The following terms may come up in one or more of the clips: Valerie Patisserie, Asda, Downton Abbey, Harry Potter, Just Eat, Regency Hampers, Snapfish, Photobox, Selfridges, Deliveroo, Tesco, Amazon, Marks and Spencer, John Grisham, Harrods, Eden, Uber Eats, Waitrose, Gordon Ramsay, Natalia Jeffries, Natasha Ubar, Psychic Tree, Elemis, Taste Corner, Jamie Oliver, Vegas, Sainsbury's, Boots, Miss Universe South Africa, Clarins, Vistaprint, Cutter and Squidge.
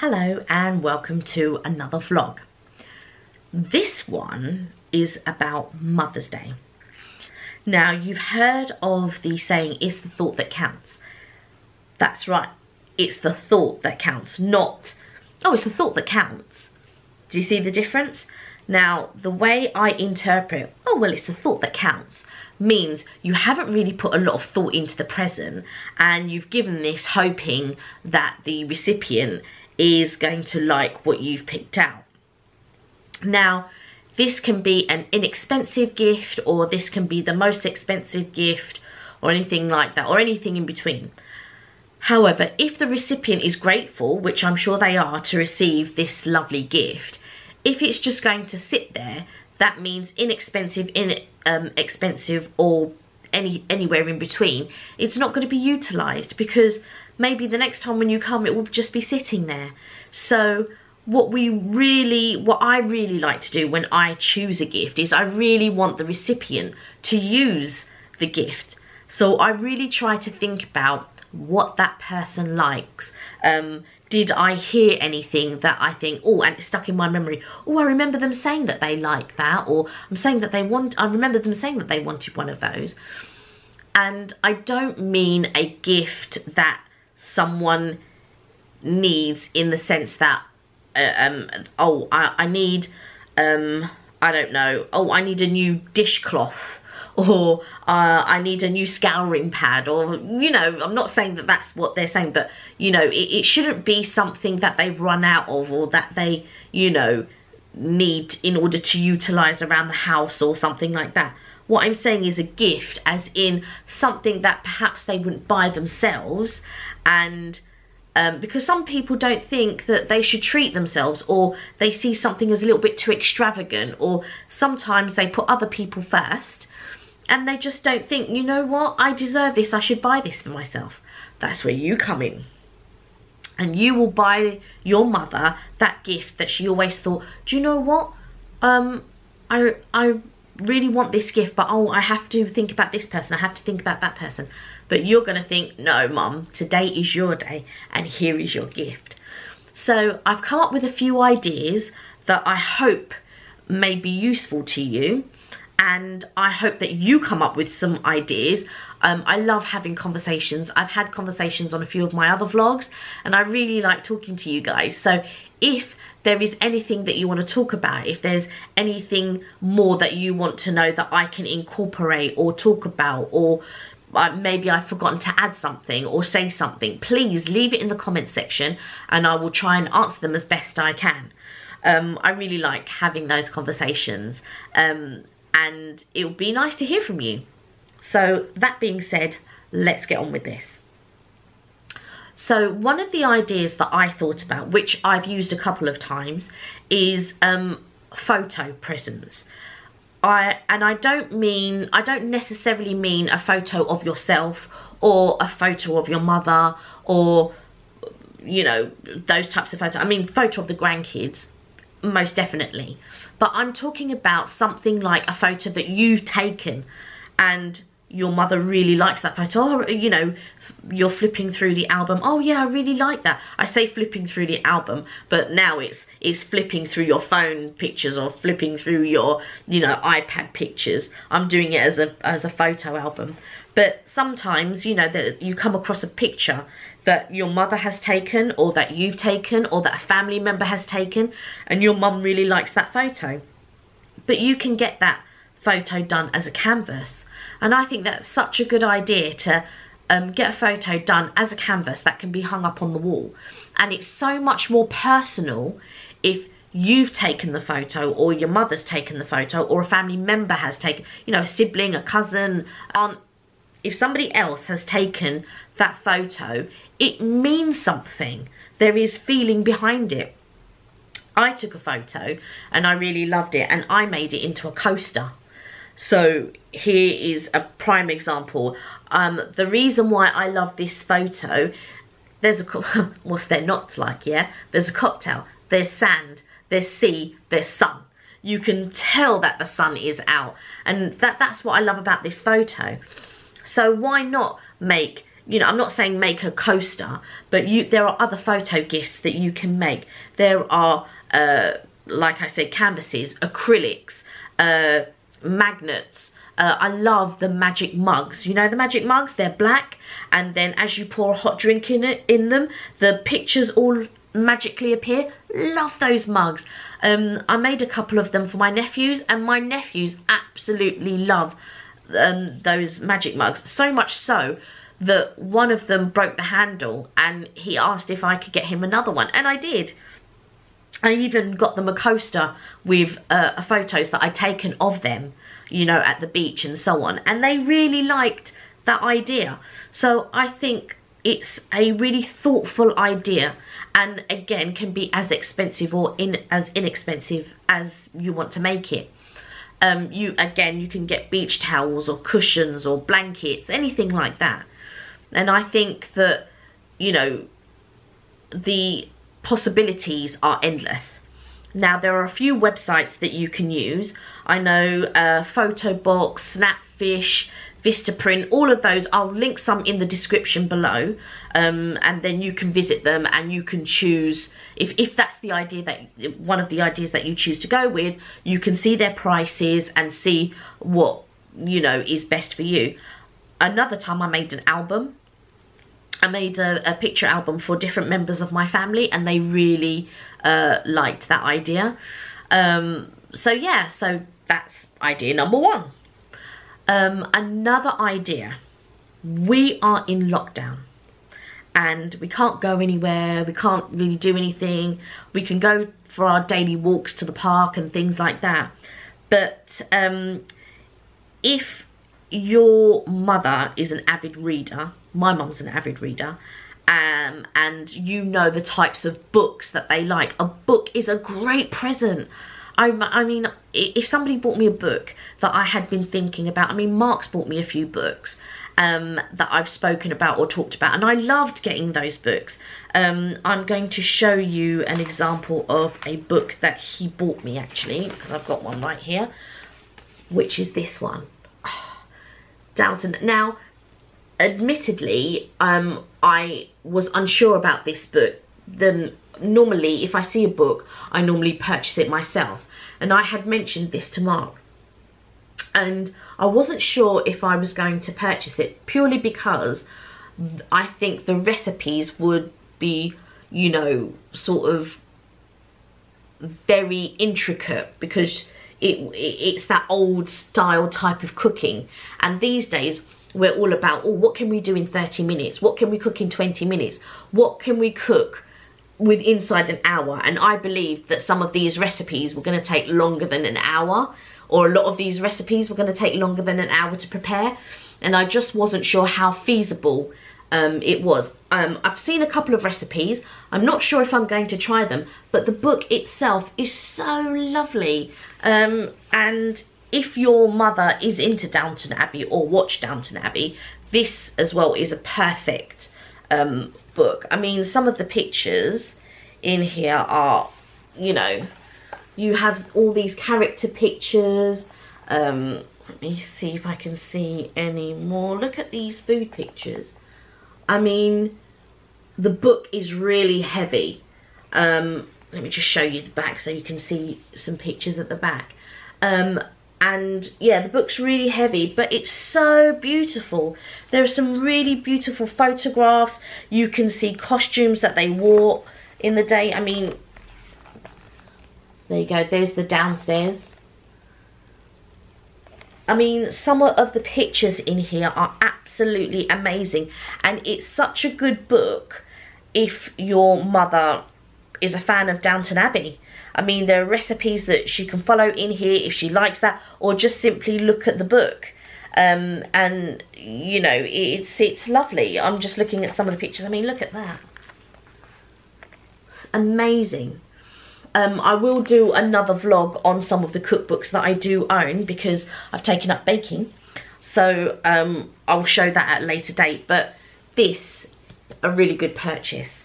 Hello and welcome to another vlog. This one is about Mother's Day. Now, you've heard of the saying, it's the thought that counts. That's right, it's the thought that counts, not, oh, it's the thought that counts. Do you see the difference? Now, the way I interpret, oh, well, it's the thought that counts, means you haven't really put a lot of thought into the present and you've given this hoping that the recipient is going to like what you've picked out. Now, this can be an inexpensive gift, or this can be the most expensive gift, or anything like that, or anything in between. However, if the recipient is grateful, which I'm sure they are, to receive this lovely gift, if it's just going to sit there, that means inexpensive, expensive, or anywhere in between, it's not going to be utilised, because maybe the next time when you come it will just be sitting there. So what I really like to do when I choose a gift is I really want the recipient to use the gift. So I really try to think about what that person likes. Did I hear anything that I think, oh, and it's stuck in my memory, oh, I remember them saying that they like that, or I remember them saying that they wanted one of those. And I don't mean a gift that someone needs in the sense that, oh, I need, I don't know, oh, I need a new dishcloth, or I need a new scouring pad, or, you know, I'm not saying that that's what they're saying, but, you know, it shouldn't be something that they've run out of, or that they, you know, need in order to utilise around the house or something like that. What I'm saying is a gift, as in something that perhaps they wouldn't buy themselves, and because some people don't think that they should treat themselves, or they see something as a little bit too extravagant, or sometimes they put other people first. And they just don't think, you know what, I deserve this, I should buy this for myself. That's where you come in. And you will buy your mother that gift that she always thought, do you know what, I really want this gift, but oh, I have to think about this person, I have to think about that person. But you're going to think, no, Mum, today is your day, and here is your gift. So I've come up with a few ideas that I hope may be useful to you. And I hope that you come up with some ideas. I love having conversations. I've had conversations on a few of my other vlogs, and I really like talking to you guys. So if there is anything that you want to talk about, if there's anything more that you want to know that I can incorporate or talk about, or maybe I've forgotten to add something or say something, please leave it in the comment section and I will try and answer them as best I can. I really like having those conversations. And it would be nice to hear from you. So that being said, let's get on with this. So one of the ideas that I thought about, which I've used a couple of times, is photo presents. I don't necessarily mean a photo of yourself, or a photo of your mother, or, you know, those types of photos. I mean photo of the grandkids, most definitely. But I'm talking about something like a photo that you've taken and your mother really likes that photo. Or, you know, you're flipping through the album. Oh yeah, I really like that. I say flipping through the album, but now it's flipping through your phone pictures, or flipping through your, you know, iPad pictures. I'm doing it as a photo album. But sometimes, you know, that you come across a picture that your mother has taken, or that you've taken, or that a family member has taken, and your mum really likes that photo. But you can get that photo done as a canvas. And I think that's such a good idea, to get a photo done as a canvas that can be hung up on the wall. And it's so much more personal if you've taken the photo, or your mother's taken the photo, or a family member has taken, you know, a sibling, a cousin, aunt. If somebody else has taken that photo, it means something. There is feeling behind it. I took a photo and I really loved it, and I made it into a coaster. So here is a prime example. The reason why I love this photo, there's a what's there not to like, yeah? There's a cocktail, there's sand, there's sea, there's sun. You can tell that the sun is out, and that's what I love about this photo. So why not make, you know, I'm not saying make a coaster, but there are other photo gifts that you can make. There are, like I said, canvases, acrylics, magnets. I love the magic mugs. You know the magic mugs? They're black, and then as you pour a hot drink in them, the pictures all magically appear. Love those mugs. I made a couple of them for my nephews, and my nephews absolutely love those magic mugs. So much so that one of them broke the handle, and he asked if I could get him another one, and I did. I even got them a coaster with photos that I'd taken of them, you know, at the beach and so on, and they really liked that idea. So I think it's a really thoughtful idea, and again, can be as expensive or as inexpensive as you want to make it. You can get beach towels or cushions or blankets, anything like that. And I think that, you know, the possibilities are endless. Now, there are a few websites that you can use. I know Photobox, Snapfish, Vistaprint, all of those. I'll link some in the description below, and then you can visit them, and you can choose, if that's the idea, that one of the ideas that you choose to go with, you can see their prices and see what, you know, is best for you. Another time I made an album. I made a picture album for different members of my family, and they really liked that idea. So yeah, so that's idea number one. Another idea, we are in lockdown and we can't go anywhere, we can't really do anything. We can go for our daily walks to the park and things like that, but if your mother is an avid reader, my mum's an avid reader, and you know the types of books that they like, a book is a great present. I mean, if somebody bought me a book that I had been thinking about, I mean, Mark's bought me a few books that I've spoken about or talked about, and I loved getting those books. I'm going to show you an example of a book that he bought me, actually, because I've got one right here, which is this one. Oh, Downton. Now, admittedly, I was unsure about this book. Then normally, if I see a book, I normally purchase it myself. And I had mentioned this to Mark, and I wasn't sure if I was going to purchase it, purely because I think the recipes would be, you know, sort of very intricate, because it's that old style type of cooking. And these days we're all about, oh, what can we do in 30 minutes? What can we cook in 20 minutes? What can we cook with inside an hour? And I believed that some of these recipes were going to take longer than an hour, or a lot of these recipes were going to take longer than an hour to prepare, and I just wasn't sure how feasible it was. I've seen a couple of recipes. I'm not sure if I'm going to try them, but the book itself is so lovely. And if your mother is into Downton Abbey or watched Downton Abbey, this as well is a perfect book. I mean, some of the pictures in here are, you know, you have all these character pictures. Let me see if I can see any more. Look at these food pictures. I mean, the book is really heavy. Let me just show you the back so you can see some pictures at the back. And yeah, the book's really heavy, but it's so beautiful. There are some really beautiful photographs. You can see costumes that they wore in the day. I mean, there you go. There's the downstairs. I mean, some of the pictures in here are absolutely amazing, and it's such a good book if your mother is a fan of Downton Abbey. I mean, there are recipes that she can follow in here if she likes that, or just simply look at the book. And, you know, it's lovely. I'm just looking at some of the pictures. I mean, look at that. It's amazing. I will do another vlog on some of the cookbooks that I do own, because I've taken up baking. So I'll show that at a later date. But this, a really good purchase.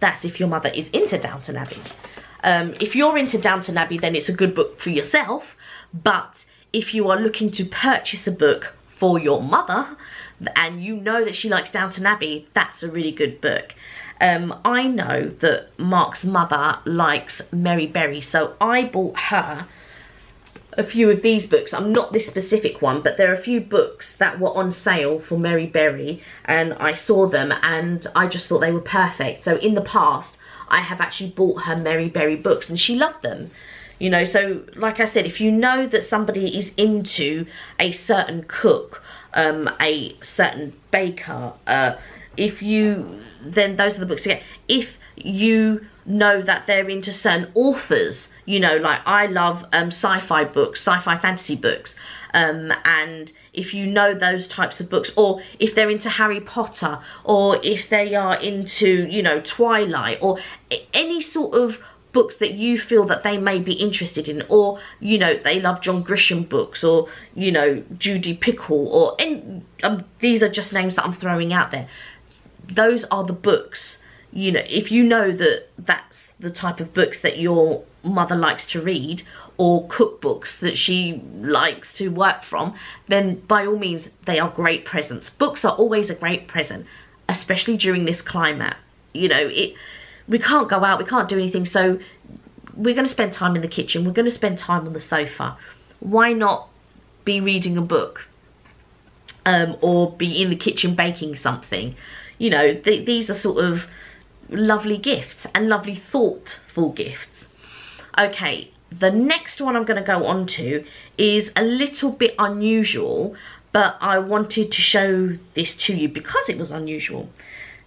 That's if your mother is into Downton Abbey. If you're into Downton Abbey, then it's a good book for yourself. But if you are looking to purchase a book for your mother, and you know that she likes Downton Abbey, that's a really good book. I know that Mark's mother likes Mary Berry, so I bought her a few of these books. I'm not this specific one, but there are a few books that were on sale for Mary Berry, and I saw them and I just thought they were perfect. So in the past, I have actually bought her Mary Berry books and she loved them. You know, so like I said, if you know that somebody is into a certain cook, a certain baker, if you, then those are the books to get. If you know that they're into certain authors, you know, like I love sci-fi books, sci-fi fantasy books, and if you know those types of books, or if they're into Harry Potter, or if they are into, you know, Twilight, or any sort of books that you feel that they may be interested in, or, you know, they love John Grisham books, or, you know, Judy Pickle, or these are just names that I'm throwing out there. Those are the books, you know, if you know that that's the type of books that your mother likes to read, or cookbooks that she likes to work from, then by all means, they are great presents. Books are always a great present, especially during this climate. You know, we can't go out, we can't do anything, so we're going to spend time in the kitchen, we're going to spend time on the sofa. Why not be reading a book? Or be in the kitchen baking something. You know, these are sort of lovely gifts, and lovely thoughtful gifts. Okay, the next one I'm going to go on to is a little bit unusual, but I wanted to show this to you because it was unusual.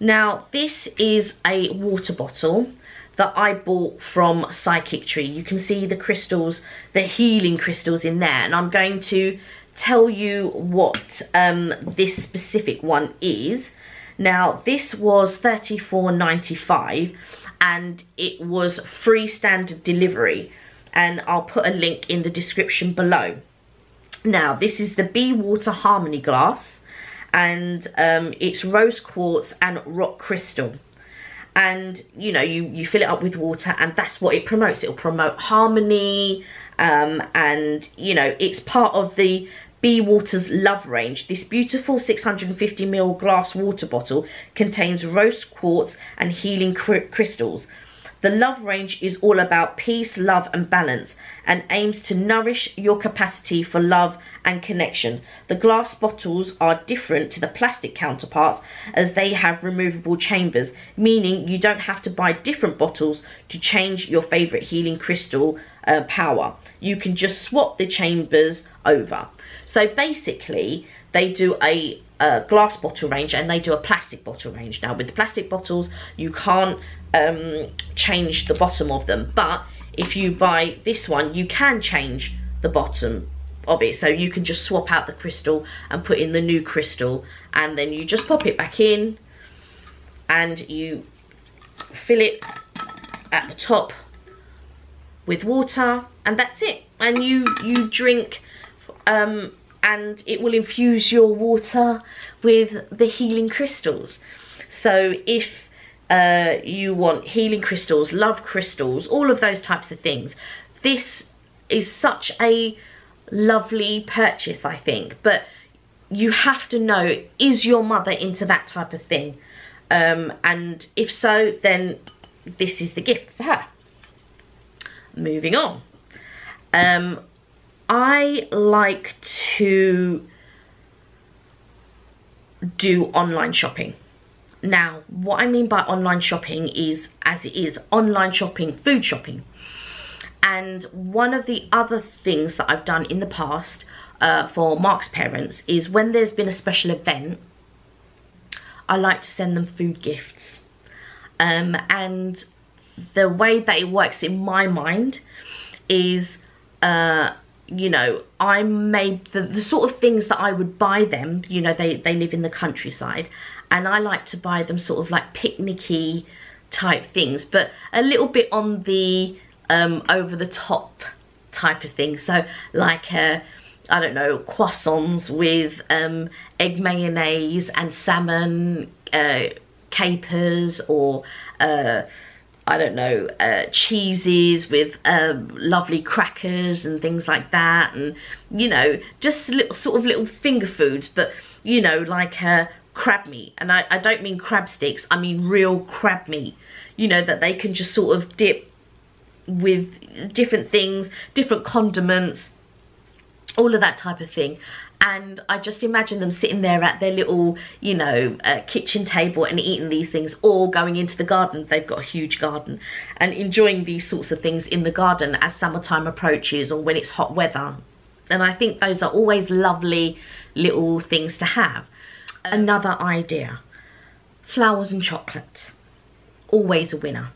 Now, this is a water bottle that I bought from Psychic Tree. You can see the crystals, the healing crystals in there, and I'm going to tell you what this specific one is. Now, this was £34.95, and it was free standard delivery, and I'll put a link in the description below. Now, this is the Bee Water Harmony Glass, and it's rose quartz and rock crystal, and you know, you fill it up with water, and that's what it promotes. It'll promote harmony, and you know, it's part of the Bee Water's Love range. This beautiful 650ml glass water bottle contains rose quartz and healing crystals. The Love range is all about peace, love and balance, and aims to nourish your capacity for love and connection. The glass bottles are different to the plastic counterparts, as they have removable chambers, meaning you don't have to buy different bottles to change your favourite healing crystal power. You can just swap the chambers over. So basically, they do a glass bottle range and they do a plastic bottle range. Now, with the plastic bottles, you can't change the bottom of them, but if you buy this one, you can change the bottom of it. So you can just swap out the crystal and put in the new crystal, and then you just pop it back in and you fill it at the top with water, and that's it. And you drink, and it will infuse your water with the healing crystals. So if you want healing crystals, love crystals, all of those types of things, this is such a lovely purchase, I think. But you have to know, is your mother into that type of thing? And if so, then this is the gift for her. Moving on. I like to do online shopping. Now, what I mean by online shopping is, as it is, online shopping, food shopping. And one of the other things that I've done in the past for Mark's parents is when there's been a special event, I like to send them food gifts. And the way that it works in my mind is, you know, I made the sort of things that I would buy them. You know, they live in the countryside, and I like to buy them sort of like picnicky type things, but a little bit on the over the top type of thing. So like, I don't know, croissants with egg mayonnaise and salmon capers, or I don't know, cheeses with lovely crackers and things like that, and you know, just little sort of little finger foods. But you know, like a crab meat. And I don't mean crab sticks, I mean real crab meat, you know, that they can just sort of dip with different things, different condiments, all of that type of thing. And I just imagine them sitting there at their little, you know, kitchen table and eating these things, or going into the garden. They've got a huge garden, and enjoying these sorts of things in the garden as summertime approaches, or when it's hot weather. And I think those are always lovely little things to have. Another idea, flowers and chocolate, always a winner.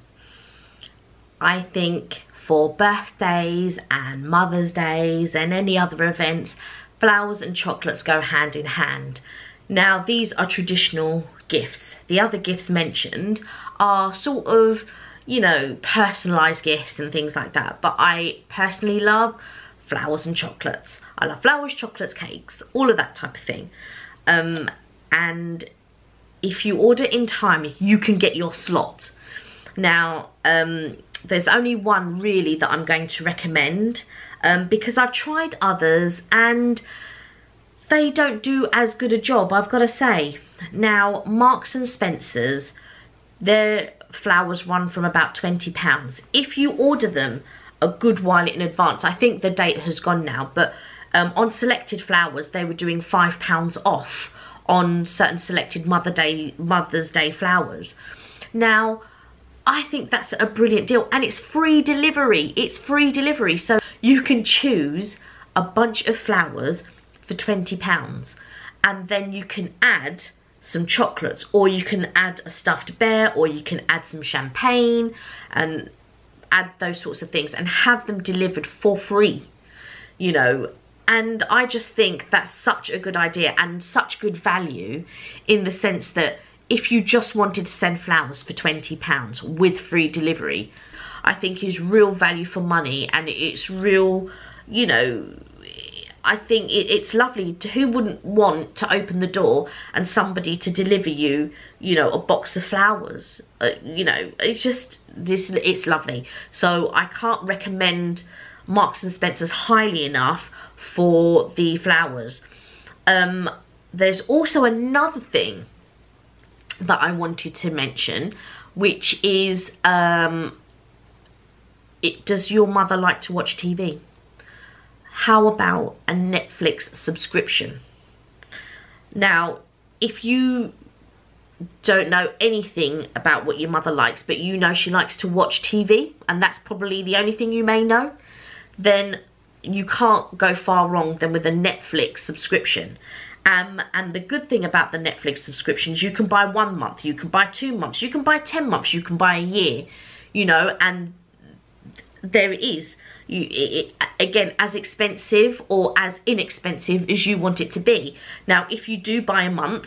I think for birthdays and Mother's Days and any other events, flowers and chocolates go hand in hand. Now, these are traditional gifts. The other gifts mentioned are sort of, you know, personalised gifts and things like that. But I personally love flowers and chocolates. I love flowers, chocolates, cakes, all of that type of thing. And if you order in time, you can get your slot. Now, there's only one really that I'm going to recommend, because I've tried others and they don't do as good a job, I've got to say. Now, Marks and Spencer's, their flowers run from about £20. If you order them a good while in advance, I think the date has gone now, but on selected flowers, they were doing £5 off on certain selected Mother's Day flowers. Now, I think that's a brilliant deal, and it's free delivery. It's free delivery, so you can choose a bunch of flowers for £20, and then you can add some chocolates, or you can add a stuffed bear, or you can add some champagne, and add those sorts of things, and have them delivered for free, you know. And I just think that's such a good idea, and such good value, in the sense that if you just wanted to send flowers for £20 with free delivery, I think is real value for money. And it's real, you know, I think it's lovely. Who wouldn't want to open the door and somebody to deliver you, you know, a box of flowers? You know, it's just this, it's lovely. So I can't recommend Marks and Spencer's highly enough for the flowers. There's also another thing that I wanted to mention, which is, does your mother like to watch TV? How about a Netflix subscription? Now, if you don't know anything about what your mother likes, but you know she likes to watch TV, and that's probably the only thing you may know, then you can't go far wrong than with a Netflix subscription. And the good thing about the Netflix subscriptions, you can buy 1 month, you can buy 2 months, you can buy 10 months, you can buy a year, you know, and there it is. Again, as expensive or as inexpensive as you want it to be. Now, if you do buy a month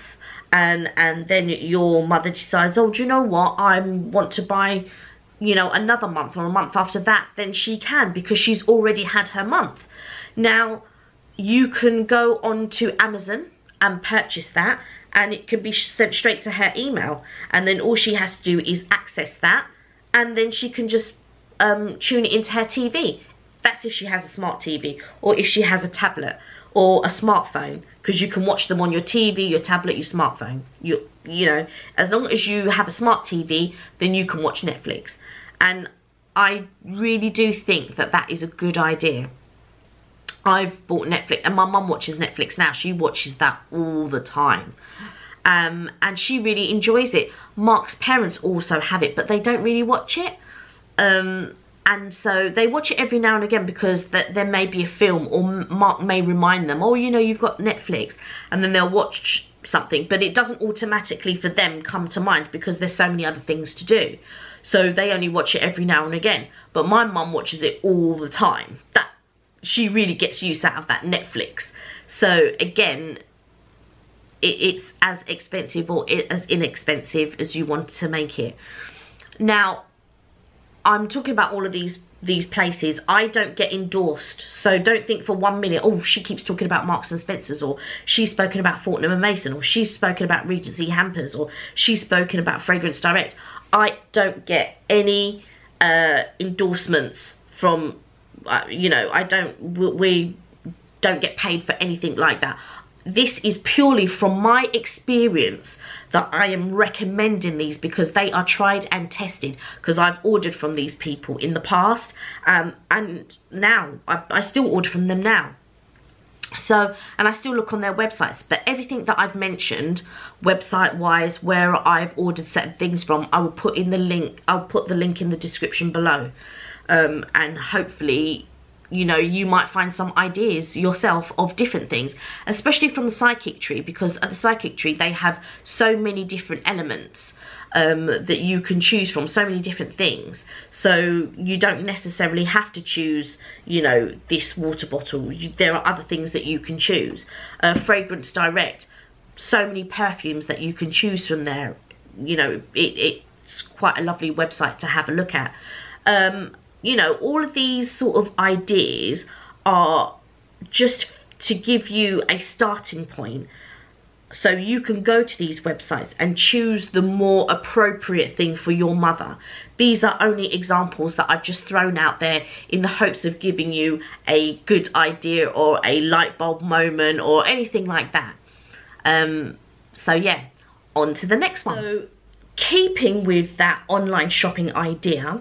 and then your mother decides, oh, do you know what, I want to buy, you know, another month or a month after that, then she can, because she's already had her month. Now, you can go onto Amazon and purchase that, and it can be sent straight to her email, and then all she has to do is access that, and then she can just tune it into her TV. That's if she has a smart TV, or if she has a tablet or a smartphone, because you can watch them on your TV, your tablet, your smartphone. You know, as long as you have a smart TV, then you can watch Netflix. And I really do think that that is a good idea. I've bought Netflix, and my mum watches Netflix now. She watches that all the time, and she really enjoys it. Mark's parents also have it, but they don't really watch it, and so they watch it every now and again, because there may be a film, or Mark may remind them, oh, you know, you've got Netflix, and then they'll watch something, but it doesn't automatically for them come to mind, because there's so many other things to do. So they only watch it every now and again, but my mum watches it all the time. She really gets use out of that Netflix. So again, it's as expensive or as inexpensive as you want to make it. Now, I'm talking about all of these places. I don't get endorsed, so don't think for 1 minute, oh, she keeps talking about Marks and Spencer's, or she's spoken about Fortnum & Mason, or she's spoken about Regency Hampers, or she's spoken about Fragrance Direct. I don't get any endorsements from, you know, we don't get paid for anything like that. this is purely from my experience that I am recommending these because they are tried and tested, because I've ordered from these people in the past and now I still order from them now. So, and I still look on their websites, but everything that I've mentioned website wise where I've ordered certain things from, I will put in the link, I'll put the link in the description below, and hopefully, you know, you might find some ideas yourself of different things, especially from the Psychic Tree, because at the Psychic Tree they have so many different elements that you can choose from, so many different things. So you don't necessarily have to choose, you know, this water bottle. There are other things that you can choose. Fragrance Direct, so many perfumes that you can choose from there. You know, it's quite a lovely website to have a look at. You know, all of these sort of ideas are just to give you a starting point, so you can go to these websites and choose the more appropriate thing for your mother. These are only examples that I've just thrown out there in the hopes of giving you a good idea or a light bulb moment or anything like that. So yeah, on to the next one. So keeping with that online shopping idea,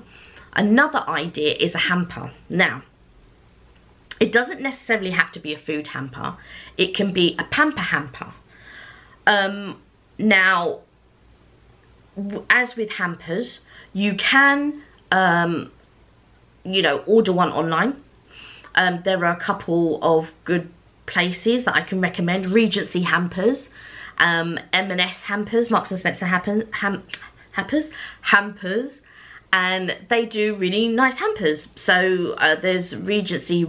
another idea is a hamper. Now, it doesn't necessarily have to be a food hamper. It can be a pamper hamper. Now, as with hampers, you can, you know, order one online. There are a couple of good places that I can recommend. Regency Hampers, M&S Hampers, Marks and Spencer Hampers. And they do really nice hampers. So there's Regency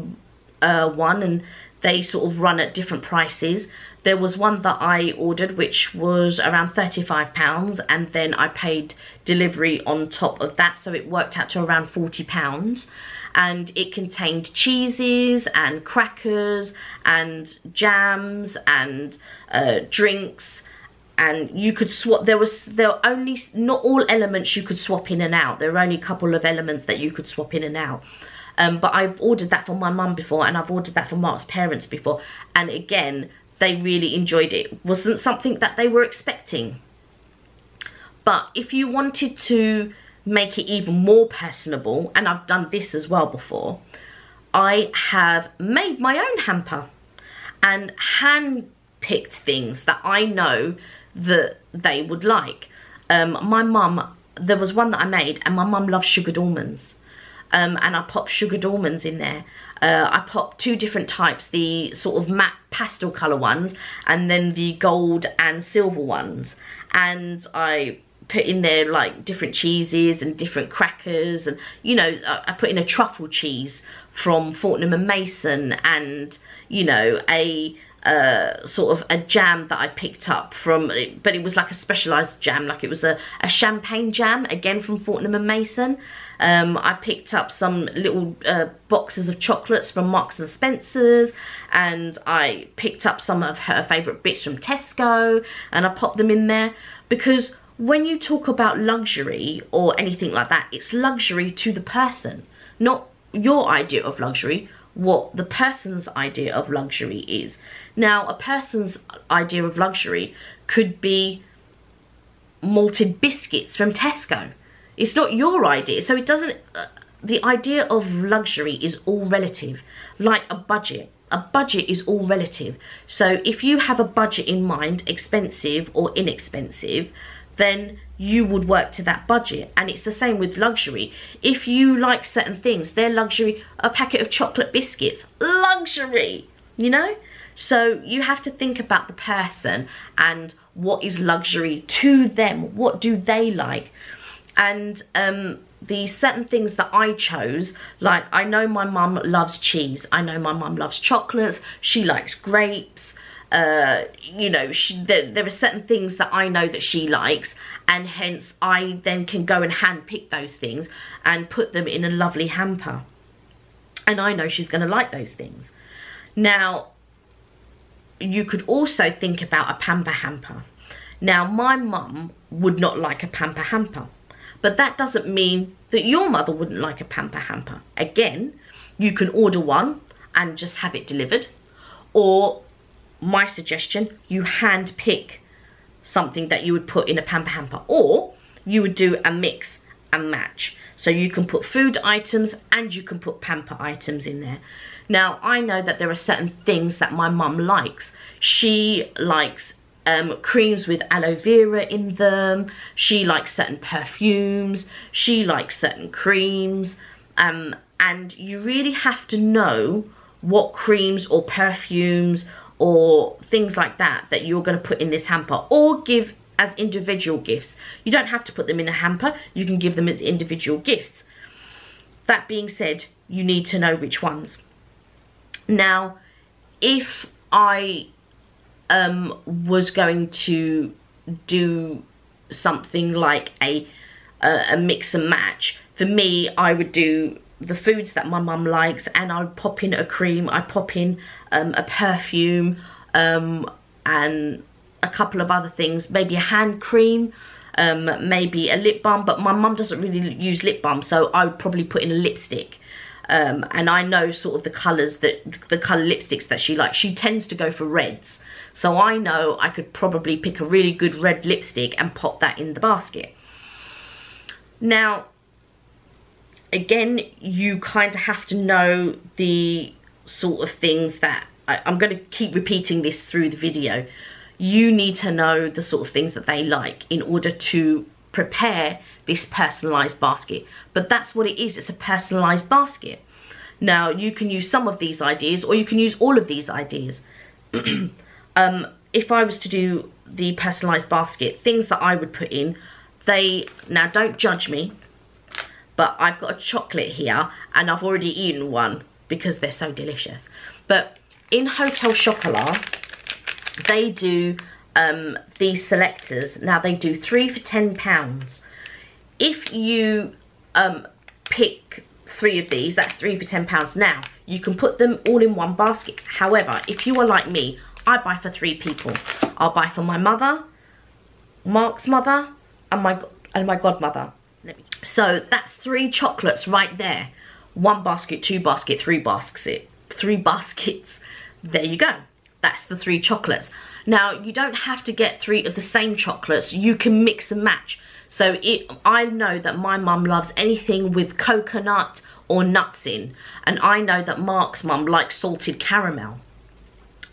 one, and they sort of run at different prices. There was one that I ordered which was around £35, and then I paid delivery on top of that, so it worked out to around £40. And it contained cheeses and crackers and jams and drinks. And you could swap, there were only, not all elements you could swap in and out. There were only a couple of elements that you could swap in and out. But I've ordered that for my mum before, and I've ordered that for Mark's parents before. And again, they really enjoyed it. It wasn't something that they were expecting. But if you wanted to make it even more personable, and I've done this as well before, I have made my own hamper and hand-picked things that I know that they would like. My mum, there was one that I made, and my mum loves sugared almonds, and I popped sugared almonds in there. I popped two different types, the sort of matte pastel colour ones and then the gold and silver ones, and I put in there like different cheeses and different crackers, and you know, I put in a truffle cheese from Fortnum & Mason, and you know, a sort of a jam that I picked up from, but it was like a specialised jam, like it was a champagne jam, again from Fortnum & Mason. I picked up some little boxes of chocolates from Marks and Spencer's, and I picked up some of her favourite bits from Tesco, and I popped them in there, because when you talk about luxury or anything like that, it's luxury to the person, not your idea of luxury, what the person's idea of luxury is. Now, a person's idea of luxury could be malted biscuits from Tesco. It's not your idea, so it doesn't, the idea of luxury is all relative, like a budget. A budget is all relative. So if you have a budget in mind, expensive or inexpensive, then you would work to that budget. And it's the same with luxury. If you like certain things, they're luxury. A packet of chocolate biscuits, luxury, you know? So you have to think about the person and what is luxury to them. What do they like? And the certain things that I chose, like I know my mum loves cheese. I know my mum loves chocolates. She likes grapes. You know, there are certain things that I know that she likes, and hence I then can go and hand pick those things and put them in a lovely hamper, and I know she's going to like those things. Now, you could also think about a pamper hamper. Now, my mum would not like a pamper hamper, but that doesn't mean that your mother wouldn't like a pamper hamper. Again, you can order one and just have it delivered, or my suggestion, you hand pick something that you would put in a pamper hamper, or you would do a mix and match. So you can put food items and you can put pamper items in there. Now, I know that there are certain things that my mum likes. She likes creams with aloe vera in them. She likes certain perfumes. She likes certain creams. And you really have to know what creams or perfumes or things like that that you're going to put in this hamper, or give as individual gifts. You don't have to put them in a hamper. You can give them as individual gifts. That being said, you need to know which ones. Now, if I was going to do something like a mix and match, for me, I would do the foods that my mum likes, and I would pop in a cream, I pop in a perfume, and a couple of other things, maybe a hand cream, maybe a lip balm, but my mum doesn't really use lip balm, so I would probably put in a lipstick. And I know sort of the colours, that the colour lipsticks that she likes. She tends to go for reds, so I know I could probably pick a really good red lipstick and pop that in the basket. Now, again, you kind of have to know the sort of things that I'm going to keep repeating this through the video. You need to know the sort of things that they like in order to prepare this personalised basket. But that's what it is, it's a personalised basket. Now, you can use some of these ideas, or you can use all of these ideas. If I was to do the personalised basket, things that I would put in, now don't judge me, but I've got a chocolate here, and I've already eaten one because they're so delicious. But in Hotel Chocolat, they do these selectors. Now, they do 3 for £10. If you pick 3 of these, that's 3 for £10. Now, you can put them all in one basket. However, if you are like me, I buy for 3 people. I'll buy for my mother, Mark's mother, and my godmother. So that's 3 chocolates right there. 1 basket, 2 basket, 3 basket, 3 baskets. There you go. That's the 3 chocolates. Now, you don't have to get 3 of the same chocolates. You can mix and match. So I know that my mum loves anything with coconut or nuts in. And I know that Mark's mum likes salted caramel.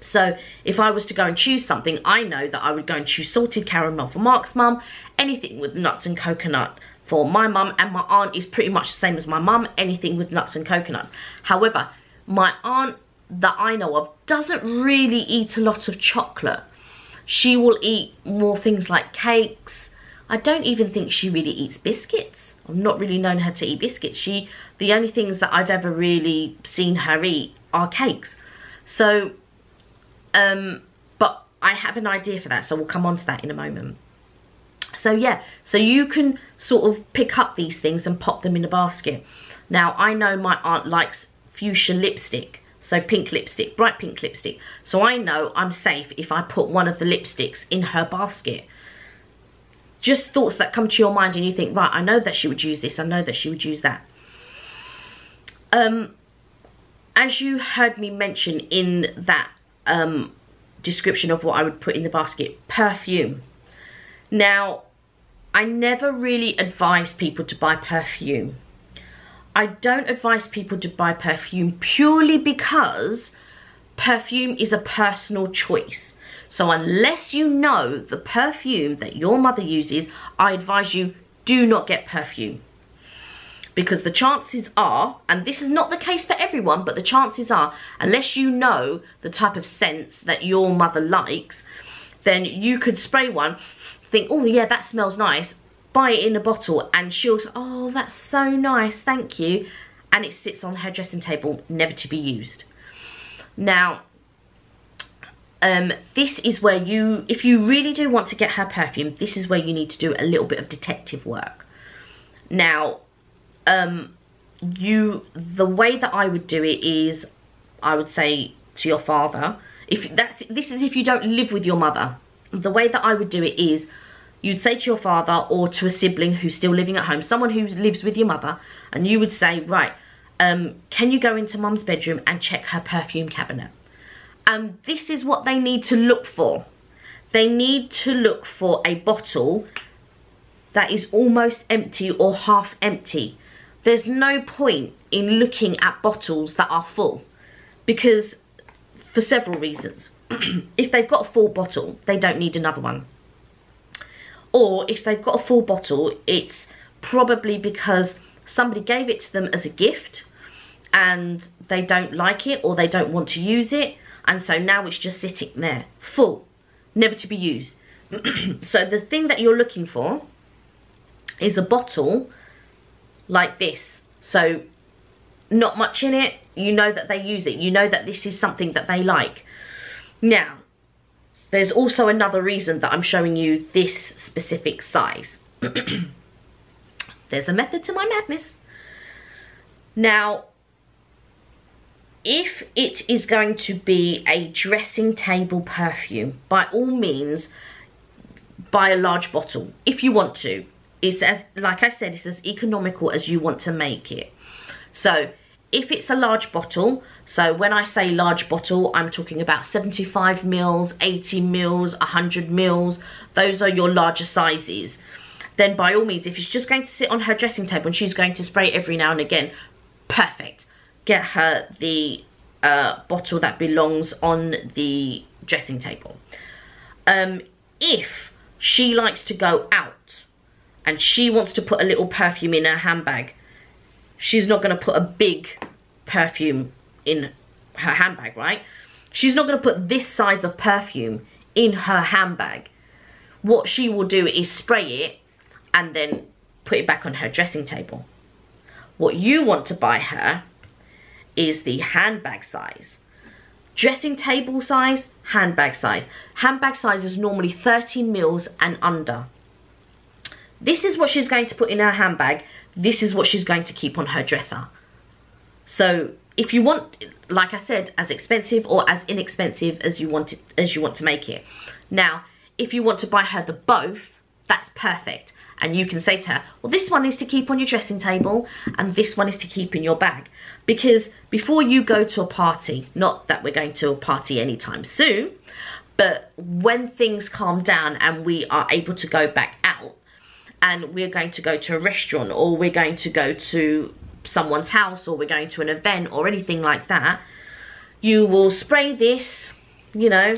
So if I was to go and choose something, I know that I would go and choose salted caramel for Mark's mum, anything with nuts and coconut for my mum, and my aunt is pretty much the same as my mum, anything with nuts and coconuts. However, my aunt that I know of doesn't really eat a lot of chocolate. She will eat more things like cakes. I don't even think she really eats biscuits. I've not really known her to eat biscuits. The only things that I've ever really seen her eat are cakes. So, but I have an idea for that, so we'll come on to that in a moment. So yeah, so you can sort of pick up these things and pop them in a basket. Now, I know my aunt likes fuchsia lipstick, so pink lipstick, bright pink lipstick. So I know I'm safe if I put one of the lipsticks in her basket. Just thoughts that come to your mind and you think, right, I know that she would use this, I know that she would use that. As you heard me mention in that description of what I would put in the basket, perfume. Now, I never really advise people to buy perfume. I don't advise people to buy perfume purely because perfume is a personal choice. So unless you know the perfume that your mother uses, I advise you, do not get perfume. Because the chances are, and this is not the case for everyone, but the chances are, unless you know the type of scents that your mother likes, then you could spray one, think, oh yeah, that smells nice, buy it in a bottle, and she'll say, oh, that's so nice, thank you, and it sits on her dressing table, never to be used. Now, this is where you, if you really do want to get her perfume, this is where you need to do a little bit of detective work. Now, the way that I would do it is, I would say to your father, this is if you don't live with your mother. The way that I would do it is, you'd say to your father or to a sibling who's still living at home, someone who lives with your mother, and you would say, right, can you go into mum's bedroom and check her perfume cabinet? and this is what they need to look for. They need to look for a bottle that is almost empty or half empty. There's no point in looking at bottles that are full, because for several reasons. If they've got a full bottle, they don't need another one. Or if they've got a full bottle, it's probably because somebody gave it to them as a gift and they don't like it or they don't want to use it, and so now it's just sitting there, full, never to be used. So the thing that you're looking for is a bottle like this. So not much in it, you know that they use it, you know that this is something that they like. Now, there's also another reason that I'm showing you this specific size. There's a method to my madness. Now, if it is going to be a dressing table perfume, by all means, buy a large bottle if you want to. It's as, like I said, it's as economical as you want to make it. So if it's a large bottle, so when I say large bottle, I'm talking about 75 mils, 80 mils, 100 mils. Those are your larger sizes. Then by all means, if it's just going to sit on her dressing table and she's going to spray it every now and again, perfect. Get her the bottle that belongs on the dressing table. If she likes to go out and she wants to put a little perfume in her handbag, she's not going to put a big perfume in her handbag, right? She's not going to put this size of perfume in her handbag. What she will do is spray it and then put it back on her dressing table. What you want to buy her is the handbag size. Dressing table size, handbag size. Handbag size is normally 30 mils and under. This is what she's going to put in her handbag. This is what she's going to keep on her dresser. So if you want, like I said, as expensive or as inexpensive as you want it, as you want to make it. Now, if you want to buy her the both, that's perfect. And you can say to her, well, this one is to keep on your dressing table and this one is to keep in your bag. Because before you go to a party, not that we're going to a party anytime soon, but when things calm down and we are able to go back out, and we're going to go to a restaurant, or we're going to go to someone's house, or we're going to an event, or anything like that, you will spray this, you know,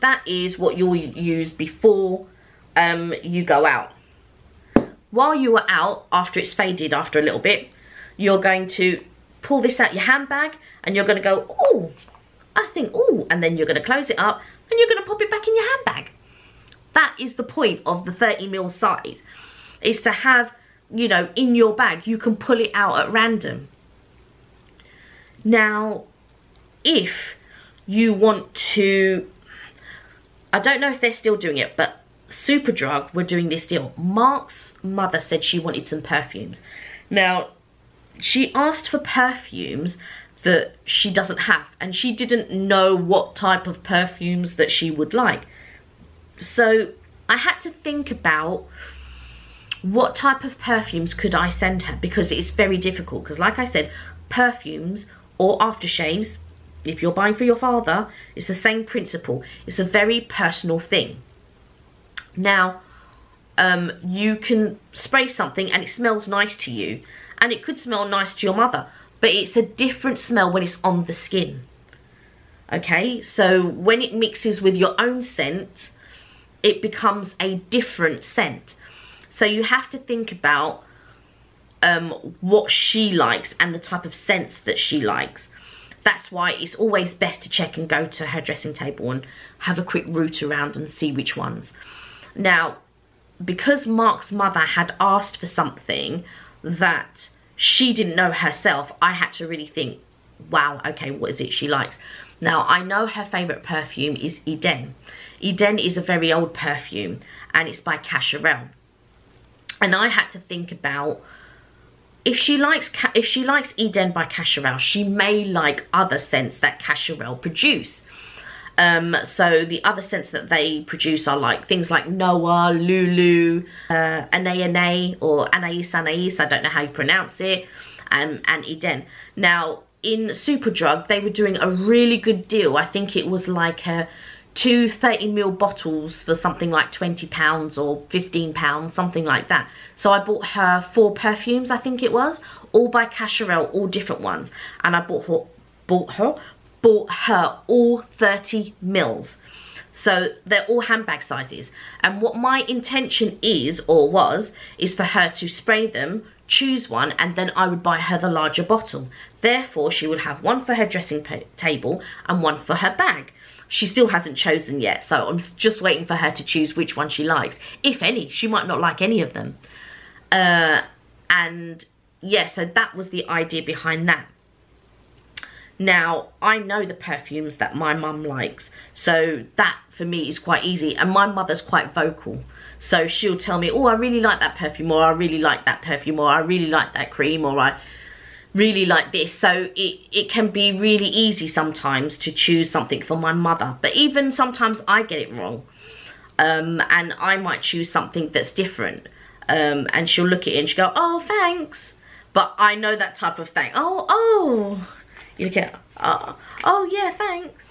that is what you'll use before you go out. While you are out, after it's faded after a little bit, you're going to pull this out your handbag, and you're going to go, oh, I think, ooh, and then you're going to close it up and you're going to pop it back in your handbag. That is the point of the 30 mil size, is to have, you know, in your bag, you can pull it out at random. Now, if you want to, I don't know if they're still doing it, but Superdrug were doing this deal. Mark's mother said she wanted some perfumes. Now, she asked for perfumes that she doesn't have, and she didn't know what type of perfumes that she would like. So I had to think about what type of perfumes could I send her, because it's very difficult, because like I said, perfumes or aftershaves, if you're buying for your father, it's the same principle. It's a very personal thing. Now, you can spray something and it smells nice to you, and it could smell nice to your mother, but it's a different smell when it's on the skin. Okay, so when it mixes with your own scent, it becomes a different scent. So you have to think about what she likes and the type of scents that she likes. That's why it's always best to check and go to her dressing table and have a quick route around and see which ones. Now, because Mark's mother had asked for something that she didn't know herself, I had to really think, wow, okay, what is it she likes? Now, I know her favourite perfume is Eden. Eden is a very old perfume, and it's by Cacharel. And I had to think about, if she likes Eden by Cacharel, she may like other scents that Cacharel produce. So the other scents that they produce are like things like Noah, Lulu, Anaïs or Anaïs, I don't know how you pronounce it, and Eden. Now in Superdrug they were doing a really good deal. I think it was like two 30ml bottles for something like £20 or £15, something like that. So I bought her 4 perfumes, I think it was, all by Cacharel, all different ones, and I bought her all 30mls. So they're all handbag sizes, and what my intention is, or was, is for her to spray them, choose one, and then I would buy her the larger bottle. Therefore she would have one for her dressing table and one for her bag. She still hasn't chosen yet, so I'm just waiting for her to choose which one she likes, if any. She might not like any of them. And yeah, so that was the idea behind that. Now, I know the perfumes that my mum likes, so that for me is quite easy. And my mother's quite vocal, so she'll tell me, oh, I really like that perfume, or I really like that perfume, or I really like that cream, or I really like this. So it can be really easy sometimes to choose something for my mother, but even sometimes I get it wrong, and I might choose something that's different, and she'll look at it and she'll go, oh, thanks. But I know that type of thing. You get, oh yeah, thanks,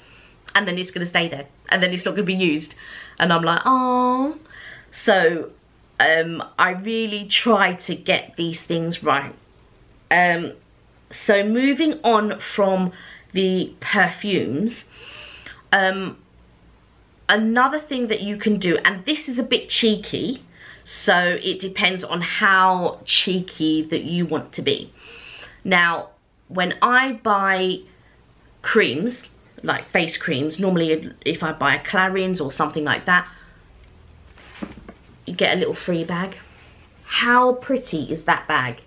and then it's gonna stay there, and then it's not gonna be used, and I'm like, oh. So I really try to get these things right. So moving on from the perfumes, another thing that you can do, and this is a bit cheeky, so it depends on how cheeky that you want to be. Now, when I buy creams, like face creams, normally if I buy a Clarins or something like that, you get a little free bag. How pretty is that bag?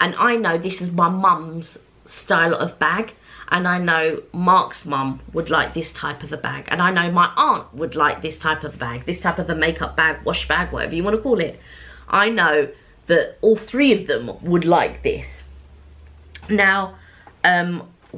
And I know this is my mum's style of bag, and I know Mark's mum would like this type of a bag, and I know my aunt would like this type of bag, this type of a makeup bag, wash bag, whatever you want to call it. I know that all three of them would like this. Now,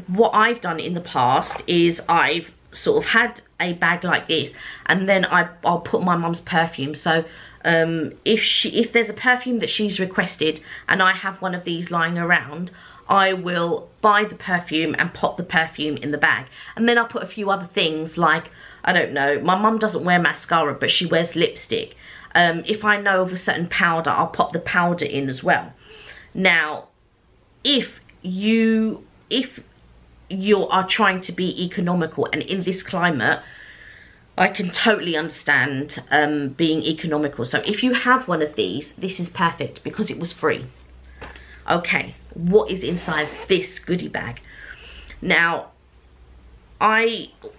what I've done in the past is I've sort of had a bag like this, and then I'll put my mum's perfume. So if there's a perfume that she's requested and I have one of these lying around, I will buy the perfume and pop the perfume in the bag, and then I'll put a few other things, like, I don't know, my mum doesn't wear mascara but she wears lipstick. If I know of a certain powder, I'll pop the powder in as well. Now, if you are trying to be economical, and in this climate I can totally understand being economical, so if you have one of these, this is perfect because it was free. Okay, what is inside this goodie bag? Now,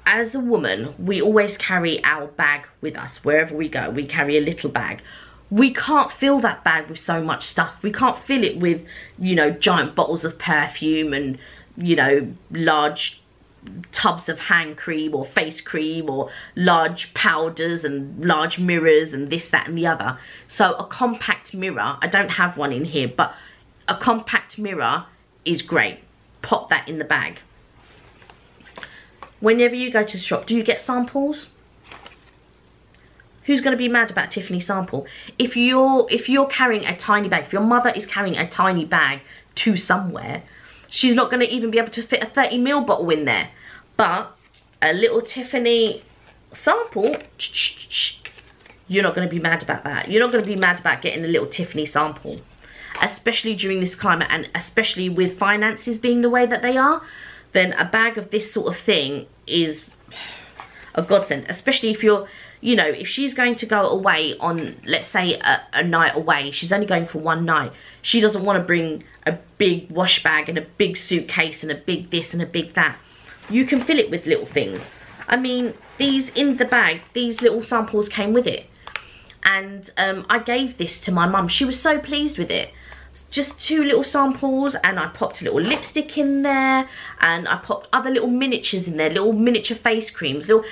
as a woman, we always carry our bag with us wherever we go. We carry a little bag. We can't fill that bag with so much stuff. We can't fill it with, you know, giant bottles of perfume and, you know, large tubs of hand cream or face cream or large powders and large mirrors and this, that and the other. So a compact mirror, I don't have one in here, but a compact mirror is great. Pop that in the bag. Whenever you go to the shop, do you get samples? Who's going to be mad about Tiffany sample? If you're carrying a tiny bag, if your mother is carrying a tiny bag to somewhere, she's not going to even be able to fit a 30ml bottle in there. But a little Tiffany sample, you're not going to be mad about that. You're not going to be mad about getting a little Tiffany sample, especially during this climate, and especially with finances being the way that they are. Then a bag of this sort of thing is a godsend, especially if you're, you know, if she's going to go away on, let's say, a night away, she's only going for one night. She doesn't want to bring a big wash bag and a big suitcase and a big this and a big that. You can fill it with little things. I mean, these in the bag, these little samples came with it. And I gave this to my mum. She was so pleased with it. Just 2 little samples, and I popped a little lipstick in there, and I popped other little miniatures in there, little miniature face creams, and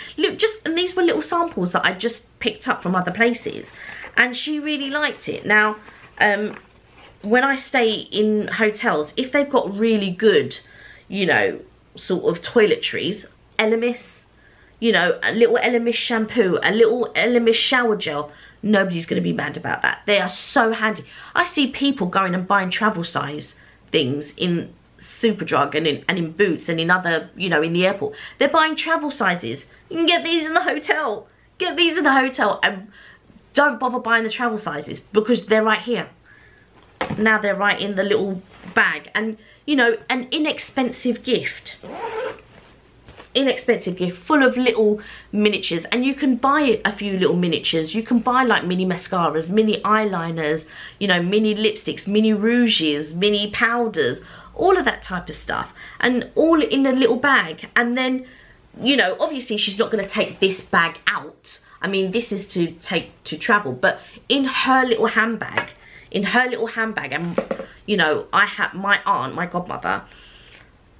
these were little samples that I just picked up from other places, and she really liked it. Now, when I stay in hotels, if they've got really good, you know, sort of toiletries, Elemis, you know, a little Elemis shampoo, a little Elemis shower gel. Nobody's going to be mad about that. They are so handy. I see people going and buying travel size things in Superdrug and in Boots and in other, you know, in the airport. They're buying travel sizes. You can get these in the hotel. Get these in the hotel and don't bother buying the travel sizes because they're right here. Now they're right in the little bag. And, you know, an inexpensive gift. Inexpensive gift full of little miniatures, and you can buy a few little miniatures. You can buy like mini mascaras, mini eyeliners, you know, mini lipsticks, mini rouges, mini powders, all of that type of stuff, and all in a little bag. And then, you know, obviously she's not going to take this bag out. I mean, this is to take to travel, but in her little handbag, and, you know, I have my aunt, my godmother,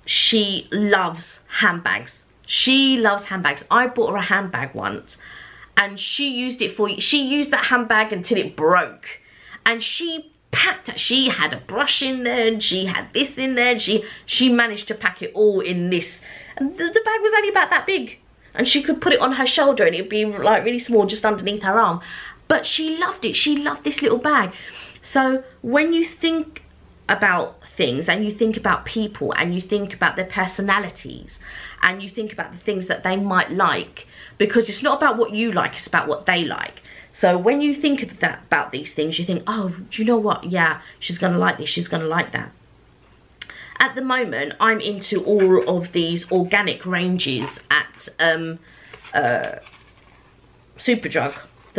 she loves handbags. She loves handbags. I bought her a handbag once and she used that handbag until it broke. And she had a brush in there and she had this in there and she managed to pack it all in this. And the bag was only about that big. And she could put it on her shoulder and it'd be like really small just underneath her arm. But she loved it. She loved this little bag. So when you think about things and you think about people and you think about their personalities and you think about the things that they might like, because it's not about what you like, it's about what they like. So when you think of that, about these things, you think, oh, do you know what, yeah, she's gonna like this, she's gonna like that. At the moment I'm into all of these organic ranges at Superdrug,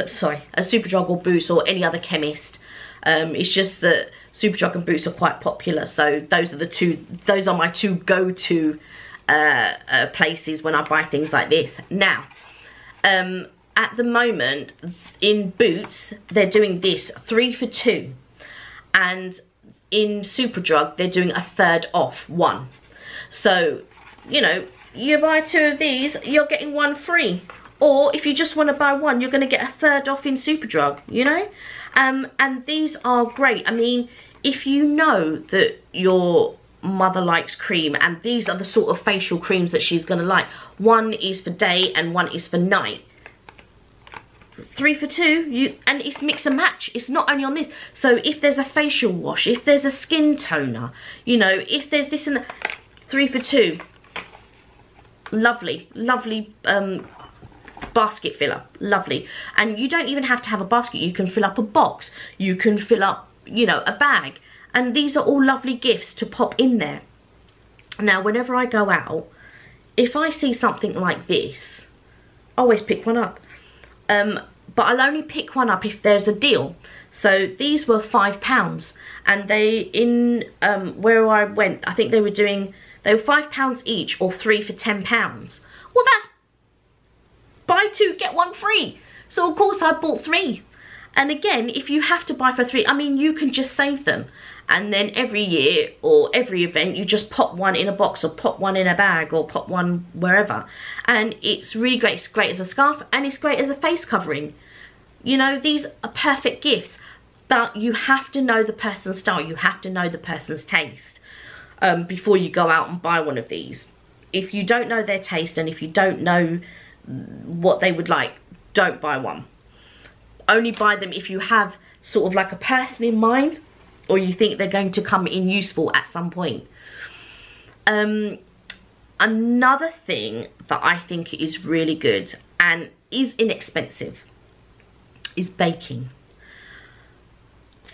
sorry, a Superdrug or Boots or any other chemist. It's just that Superdrug and Boots are quite popular, so those are the two. Those are my two go-to places when I buy things like this. Now, at the moment in Boots they're doing this 3 for 2, and in Superdrug they're doing a third off 1. So, you know, you buy 2 of these, you're getting 1 free. Or if you just want to buy 1, you're going to get a third off in Superdrug. You know. And these are great. I mean, if you know that your mother likes cream, and these are the sort of facial creams that she's going to like. 1 is for day and 1 is for night. 3 for 2, and it's mix and match. It's not only on this. So if there's a facial wash, if there's a skin toner, you know, if there's this and that, 3 for 2. Lovely, lovely, basket filler, lovely. And you don't even have to have a basket. You can fill up a box, you can fill up, you know, a bag, and these are all lovely gifts to pop in there. Now whenever I go out, if I see something like this, I always pick one up, but I'll only pick one up if there's a deal. So these were £5, and they in where I went, I think they were £5 each, or 3 for £10. Well, that's buy 2, get 1 free. So of course I bought 3. And again, if you have to buy for 3, I mean, you can just save them. And then every year or every event, you just pop 1 in a box, or pop 1 in a bag, or pop 1 wherever. And it's really great. It's great as a scarf, and it's great as a face covering. You know, these are perfect gifts. But you have to know the person's style. You have to know the person's taste before you go out and buy one of these. If you don't know their taste, and if you don't know what they would like, don't buy one. Only buy them if you have sort of like a person in mind, or you think they're going to come in useful at some point. Another thing that I think is really good and is inexpensive is baking.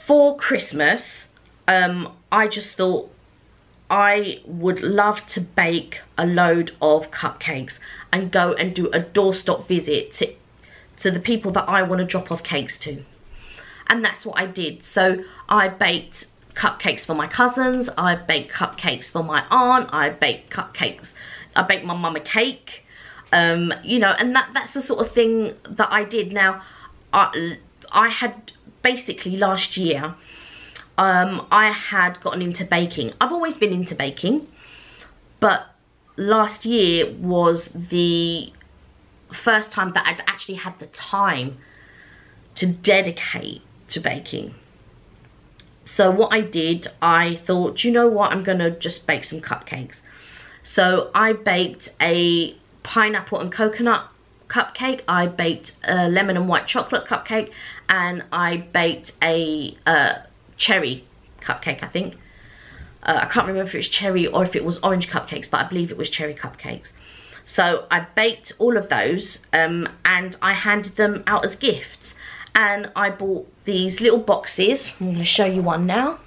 For Christmas, I just thought I would love to bake a load of cupcakes and go and do a doorstop visit to the people that I want to drop off cakes to. And that's what I did. So I baked cupcakes for my cousins, I baked cupcakes for my aunt, I baked my mum a cake, you know, and that's the sort of thing that I did. Now, I had basically last year, I had gotten into baking. I've always been into baking, but last year was the first time that I'd actually had the time to dedicate to baking. So what I did, I thought, you know what, I'm gonna just bake some cupcakes. So I baked a pineapple and coconut cupcake. I baked a lemon and white chocolate cupcake, and I baked a cherry cupcake, I think. I can't remember if it was cherry or if it was orange cupcakes, but I believe it was cherry cupcakes. So I baked all of those, and I handed them out as gifts. And I bought these little boxes. I'm going to show you one now.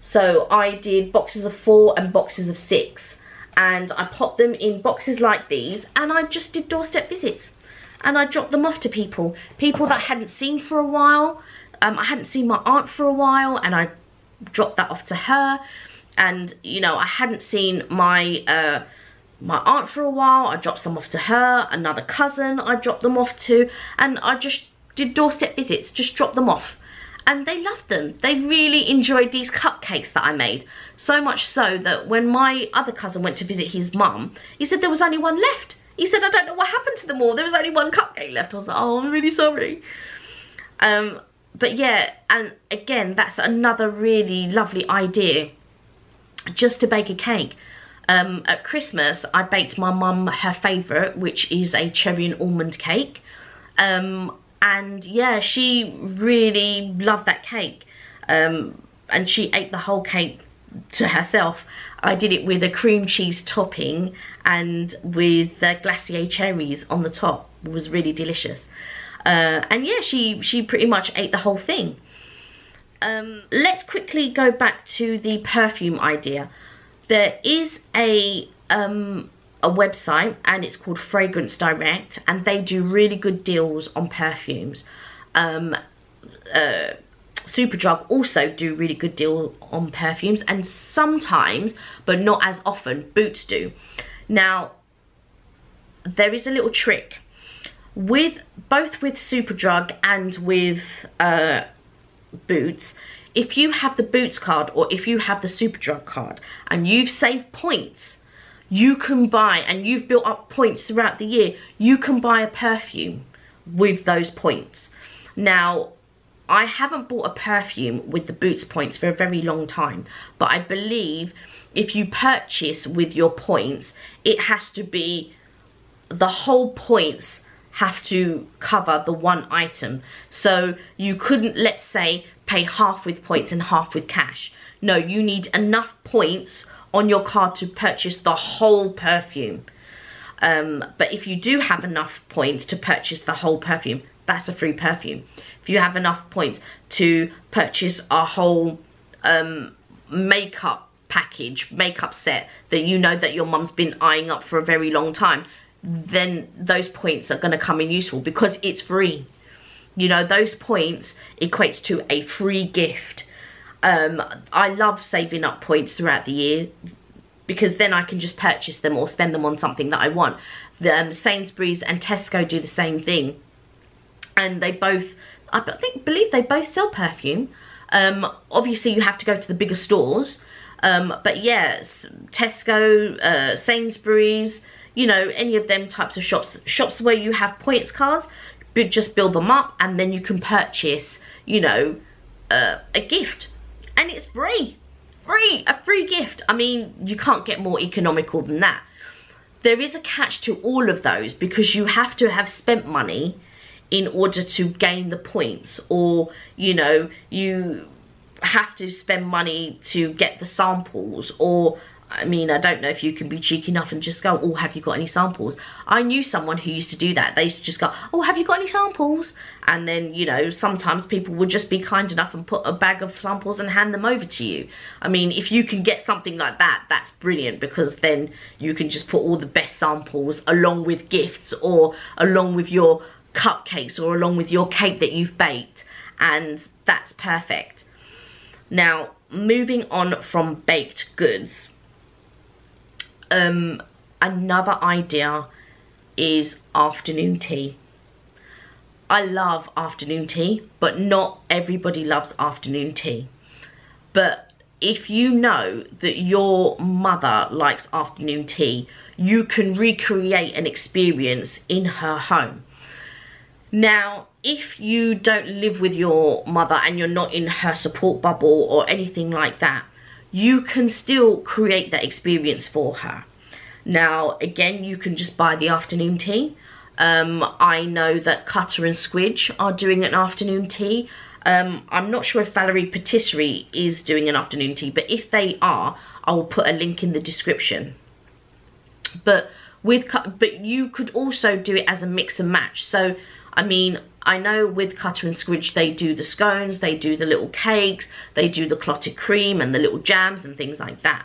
So I did boxes of 4 and boxes of 6. And I popped them in boxes like these, and I just did doorstep visits. And I dropped them off to people. People that I hadn't seen for a while. I hadn't seen my aunt for a while, and I dropped that off to her. And, you know, I hadn't seen my my aunt for a while. I dropped some off to her. Another cousin I dropped them off to. And I just did doorstep visits. Just dropped them off. And they loved them. They really enjoyed these cupcakes that I made. So much so that when my other cousin went to visit his mum, he said there was only one left. He said, I don't know what happened to them all. There was only one cupcake left. I was like, oh, I'm really sorry. But yeah, and again, that's another really lovely idea. Just to bake a cake. At Christmas, I baked my mum her favourite, which is a cherry and almond cake. And yeah, she really loved that cake. And she ate the whole cake to herself. I did it with a cream cheese topping and with glacier cherries on the top. It was really delicious. And yeah, she pretty much ate the whole thing. Let's quickly go back to the perfume idea. There is a website, and it's called Fragrance Direct, and they do really good deals on perfumes. Superdrug also do really good deal on perfumes, and sometimes, but not as often, Boots do. Now, there is a little trick. Both with Superdrug and with Boots, if you have the Boots card or if you have the Superdrug card and you've saved points, you can buy, and you've built up points throughout the year, you can buy a perfume with those points. Now, I haven't bought a perfume with the Boots points for a very long time, but I believe if you purchase with your points, it has to be, the whole points have to cover the one item. So you couldn't, let's say, pay half with points and half with cash. No, you need enough points on your card to purchase the whole perfume. But if you do have enough points to purchase the whole perfume, that's a free perfume. If you have enough points to purchase a whole makeup package, makeup set that you know that your mum's been eyeing up for a very long time, then those points are going to come in useful because it's free. You know, those points equates to a free gift. I love saving up points throughout the year because then I can just purchase them or spend them on something that I want. The Sainsbury's and Tesco do the same thing, and they both, I believe they both sell perfume. Obviously you have to go to the bigger stores, but yes, Tesco, Sainsbury's, you know, any of them types of shops where you have points cards, but just build them up and then you can purchase, you know, a gift, and it's free, a free gift. I mean, you can't get more economical than that. There is a catch to all of those because you have to have spent money in order to gain the points, or, you know, you have to spend money to get the samples, or, I mean, I don't know if you can be cheeky enough and just go, oh, have you got any samples? I knew someone who used to do that. They used to just go, oh, have you got any samples? And then, you know, sometimes people would just be kind enough and put a bag of samples and hand them over to you. I mean, if you can get something like that, that's brilliant, because then you can just put all the best samples along with gifts or along with your cupcakes or along with your cake that you've baked, and that's perfect. Now, moving on from baked goods. Another idea is afternoon tea. I love afternoon tea, but not everybody loves afternoon tea. But if you know that your mother likes afternoon tea, you can recreate an experience in her home. Now, if you don't live with your mother and you're not in her support bubble or anything like that, you can still create that experience for her. Now, again, you can just buy the afternoon tea. I know that Cutter and Squidge are doing an afternoon tea. I'm not sure if Valerie Patisserie is doing an afternoon tea, but if they are, I will put a link in the description. But you could also do it as a mix and match. So, I mean, I know with Cutter and Squidge, they do the scones, they do the little cakes, they do the clotted cream and the little jams and things like that.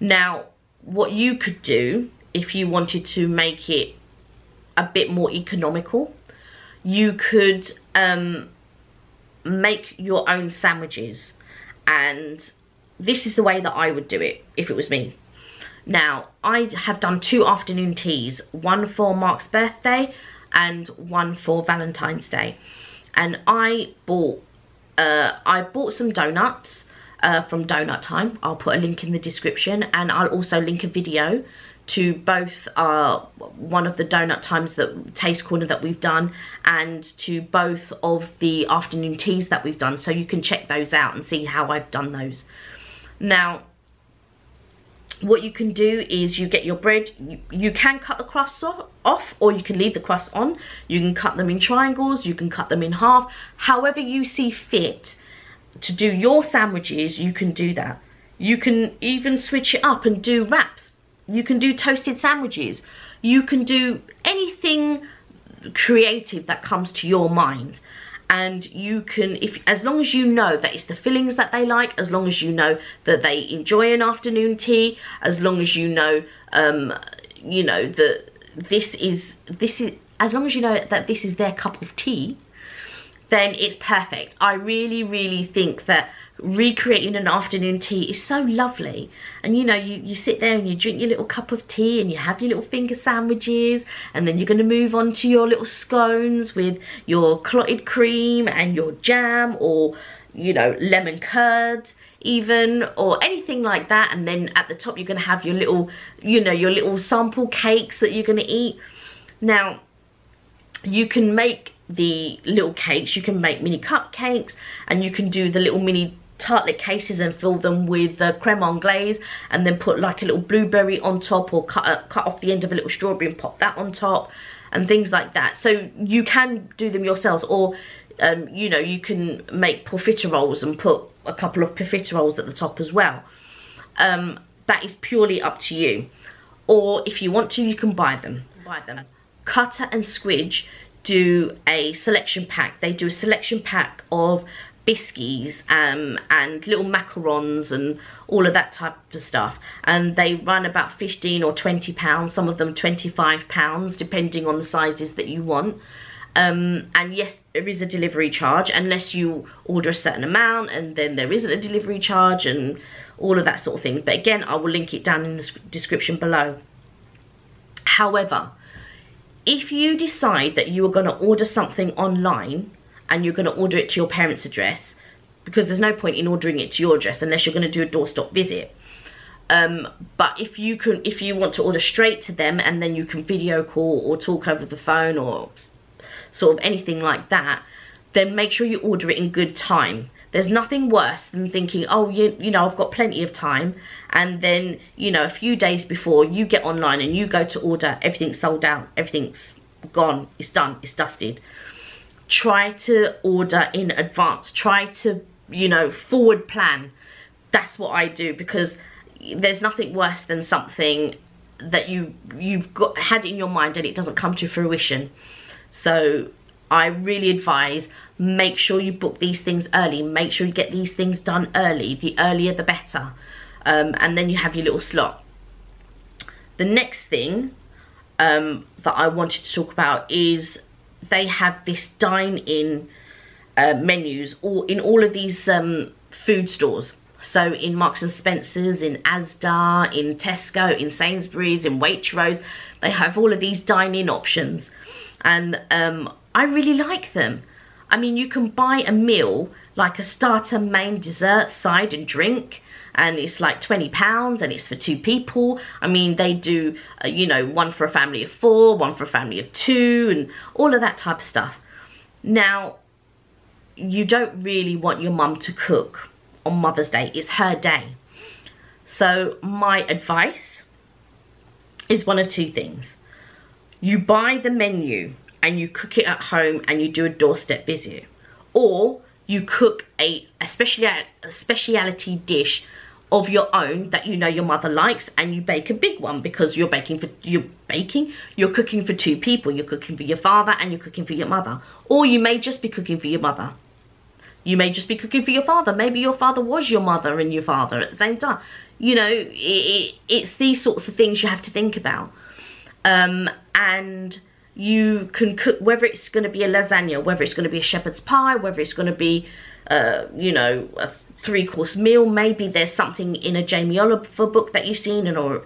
Now, what you could do, if you wanted to make it a bit more economical, you could make your own sandwiches. And this is the way that I would do it, if it was me. Now, I have done 2 afternoon teas, one for Mark's birthday and one for Valentine's Day. And I bought some donuts from Donut Time. I'll put a link in the description, and I'll also link a video to both one of the Donut Times, that Taste Corner that we've done, and to both of the afternoon teas that we've done. So you can check those out and see how I've done those. Now, what you can do is you get your bread. You can cut the crusts off, or you can leave the crusts on. You can cut them in triangles, you can cut them in half. However you see fit to do your sandwiches, you can do that. You can even switch it up and do wraps. You can do toasted sandwiches. You can do anything creative that comes to your mind. And you can, as long as you know that it's the fillings that they like, as long as you know that they enjoy an afternoon tea, as long as you know that this is, as long as you know that this is their cup of tea, then it's perfect. I really, really think that recreating an afternoon tea is so lovely. And you know, you sit there and you drink your little cup of tea and you have your little finger sandwiches, and then you're going to move on to your little scones with your clotted cream and your jam, or you know, lemon curd even, or anything like that. And then at the top you're going to have your little, you know, your little sample cakes that you're going to eat. Now, you can make the little cakes, you can make mini cupcakes, and you can do the little mini tartlet cases and fill them with creme anglaise, and then put like a little blueberry on top, or cut off the end of a little strawberry and pop that on top, and things like that. So you can do them yourselves, or you know, you can make profiteroles and put a couple of profiteroles at the top as well. That is purely up to you. Or if you want to, you can buy them. Cutter and Squidge do a selection pack. They do a selection pack of biscuits and little macarons and all of that type of stuff, and they run about £15 or £20, some of them £25, depending on the sizes that you want. And yes, there is a delivery charge, unless you order a certain amount, and then there isn't a delivery charge and all of that sort of thing. But again, I will link it down in the description below. However, if you decide that you are going to order something online and you're going to order it to your parents' address, because there's no point in ordering it to your address unless you're going to do a doorstop visit. But if you want to order straight to them, and then you can video call or talk over the phone or sort of anything like that, then make sure you order it in good time. There's nothing worse than thinking, oh, you know, I've got plenty of time, and then, you know, a few days before you get online and you go to order, everything's sold out, everything's gone, it's done, it's dusted. Try to order in advance. Try to, you know, forward plan. That's what I do, because there's nothing worse than something that you've got had in your mind and it doesn't come to fruition. So I really advise, make sure you book these things early. Make sure you get these things done early. The earlier the better. And then you have your little slot. The next thing that I wanted to talk about is they have this dine-in menus in all of these food stores. So in Marks and Spencer's, in Asda, in Tesco, in Sainsbury's, in Waitrose, they have all of these dine-in options. And I really like them. I mean, you can buy a meal, like a starter, main, dessert, side and drink, and it's like £20, and it's for 2 people. I mean, they do, you know, one for a family of 4, one for a family of 2, and all of that type of stuff. Now, you don't really want your mum to cook on Mother's Day. It's her day. So my advice is one of two things. You buy the menu and you cook it at home and you do a doorstep visit, or you cook a speciality dish of your own that you know your mother likes, and you bake a big one, because you're cooking for two people. You're cooking for your father and you're cooking for your mother. Or you may just be cooking for your mother. You may just be cooking for your father. Maybe your father was your mother and your father at the same time. You know, it's these sorts of things you have to think about. And you can cook, whether it's going to be a lasagna, whether it's going to be a shepherd's pie, whether it's going to be, you know, a three-course meal. Maybe there's something in a Jamie Oliver book that you've seen, and or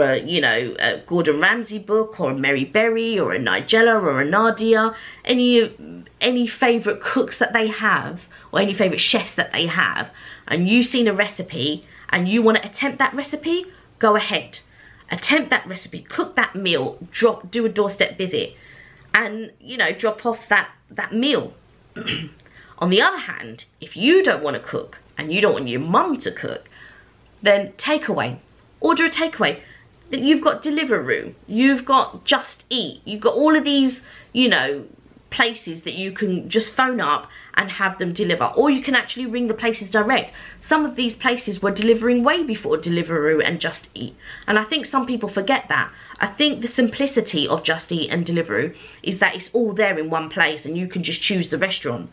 a, you know, a Gordon Ramsay book, or a Mary Berry, or a Nigella, or a Nadia. Any favourite cooks that they have, or any favourite chefs that they have, and you've seen a recipe and you want to attempt that recipe, go ahead. Attempt that recipe, cook that meal, do a doorstep visit, and, you know, drop off that meal. On the other hand, if you don't want to cook and you don't want your mum to cook, then takeaway. Order a takeaway. You've got Deliveroo, you've got Just Eat, you've got all of these, you know, places that you can just phone up and have them deliver, or you can actually ring the places direct. Some of these places were delivering way before Deliveroo and Just Eat, and I think some people forget that. I think the simplicity of Just Eat and Deliveroo is that it's all there in one place and you can just choose the restaurant.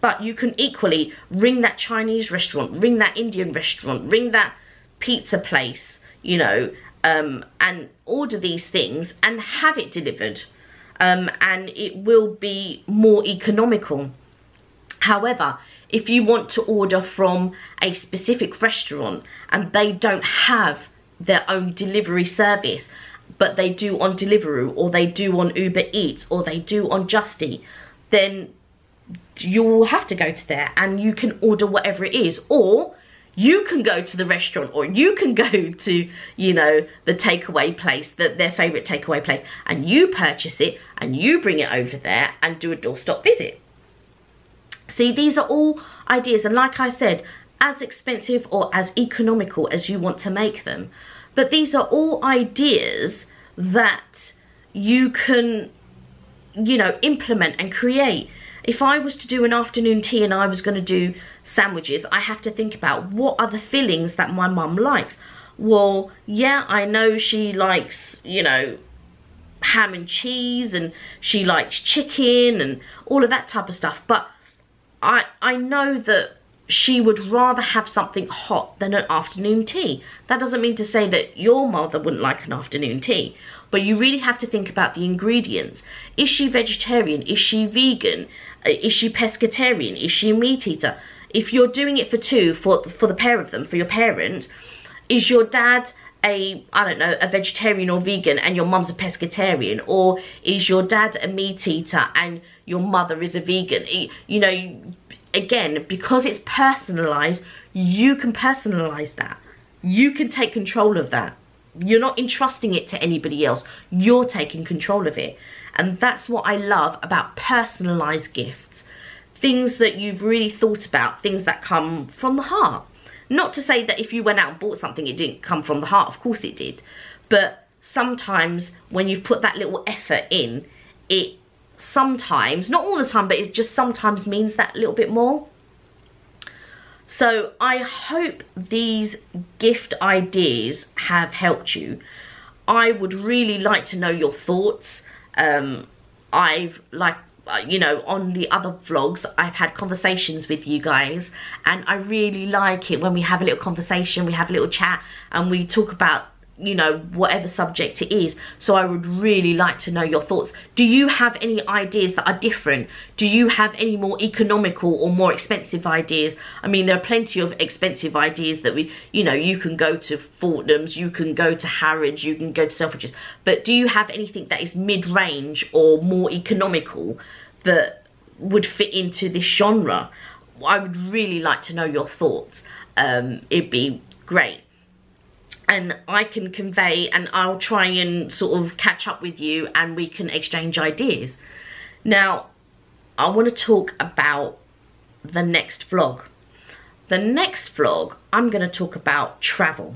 But you can equally ring that Chinese restaurant, ring that Indian restaurant, ring that pizza place, you know, and order these things and have it delivered. And it will be more economical. However, if you want to order from a specific restaurant and they don't have their own delivery service, but they do on Deliveroo, or they do on Uber Eats, or they do on Just Eat, then you'll have to go to there and you can order whatever it is. Or you can go to the restaurant, or you can go to, you know, the takeaway place, their favourite takeaway place, and you purchase it and you bring it over there and do a doorstop visit. See, these are all ideas, and like I said, as expensive or as economical as you want to make them. But these are all ideas that you can, you know, implement and create. If I was to do an afternoon tea and I was going to do sandwiches, I have to think about what are the fillings that my mum likes. Well, yeah, I know she likes, you know, ham and cheese, and she likes chicken and all of that type of stuff. But I know that she would rather have something hot than an afternoon tea. That doesn't mean to say that your mother wouldn't like an afternoon tea. But you really have to think about the ingredients. Is she vegetarian? Is she vegan? Is she pescatarian? Is she a meat eater? If you're doing it for two, for the pair of them, for your parents, is your dad a, I don't know, a vegetarian or vegan and your mum's a pescatarian? Or is your dad a meat eater and your mother is a vegan? You know, again, because it's personalised, you can personalise that. You can take control of that. You're not entrusting it to anybody else. You're taking control of it. And that's what I love about personalised gifts. Things that you've really thought about, things that come from the heart. Not to say that if you went out and bought something, it didn't come from the heart. Of course it did. But sometimes when you've put that little effort in, it sometimes, not all the time, but it just sometimes means that little bit more. So I hope these gift ideas have helped you. I would really like to know your thoughts. I've, like, you know, on the other vlogs, I've had conversations with you guys, and I really like it when we have a little conversation, we have a little chat, and we talk about, you know, whatever subject it is. So I would really like to know your thoughts. Do you have any ideas that are different? Do you have any more economical or more expensive ideas? I mean, there are plenty of expensive ideas that we, you know, you can go to Fortnum's, you can go to Harrods, you can go to Selfridges. But do you have anything that is mid-range or more economical that would fit into this genre? I would really like to know your thoughts. It'd be great. And I can convey, and I'll try and sort of catch up with you, and we can exchange ideas. Now, I want to talk about the next vlog. The next vlog, I'm going to talk about travel.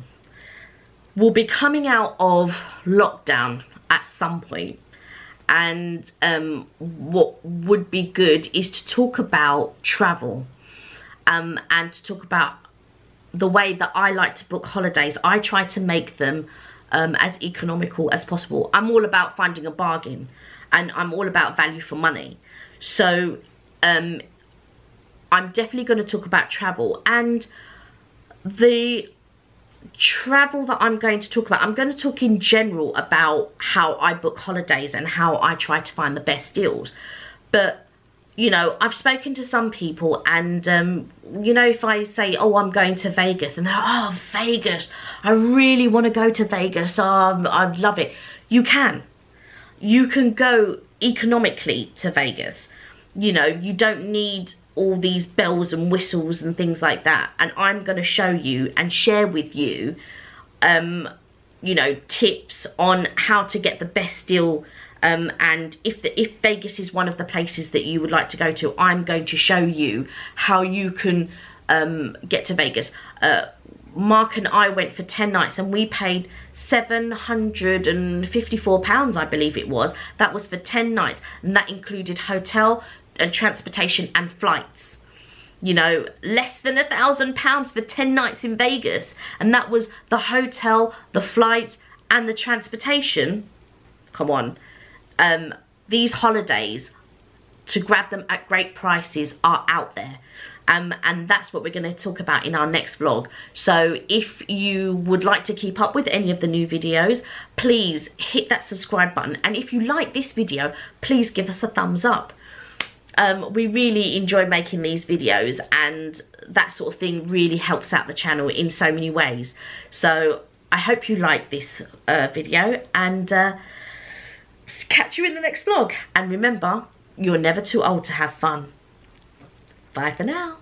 will be coming out of lockdown at some point, and what would be good is to talk about travel, and to talk about the way that I like to book holidays. I try to make them as economical as possible. I'm all about finding a bargain, and I'm all about value for money. So I'm definitely going to talk about travel, and the travel that I'm going to talk about, I'm going to talk in general about how I book holidays and how I try to find the best deals. But you know, I've spoken to some people, and you know, if I say, oh, I'm going to Vegas, and they're like, oh, Vegas, I really want to go to Vegas, I'd love it. You can go economically to Vegas. You know, you don't need all these bells and whistles and things like that. And I'm going to show you and share with you, you know, tips on how to get the best deal. And if Vegas is one of the places that you would like to go to, I'm going to show you how you can get to Vegas. Mark and I went for 10 nights and we paid £754, I believe it was. That was for 10 nights, and that included hotel and transportation and flights. You know, less than £1,000 for 10 nights in Vegas, and that was the hotel, the flights, and the transportation. Come on. These holidays, to grab them at great prices, are out there. And that's what we're going to talk about in our next vlog. So if you would like to keep up with any of the new videos, please hit that subscribe button. And if you like this video, please give us a thumbs up. We really enjoy making these videos, and that sort of thing really helps out the channel in so many ways. So I hope you like this video, and catch you in the next vlog. And remember, you're never too old to have fun. Bye for now.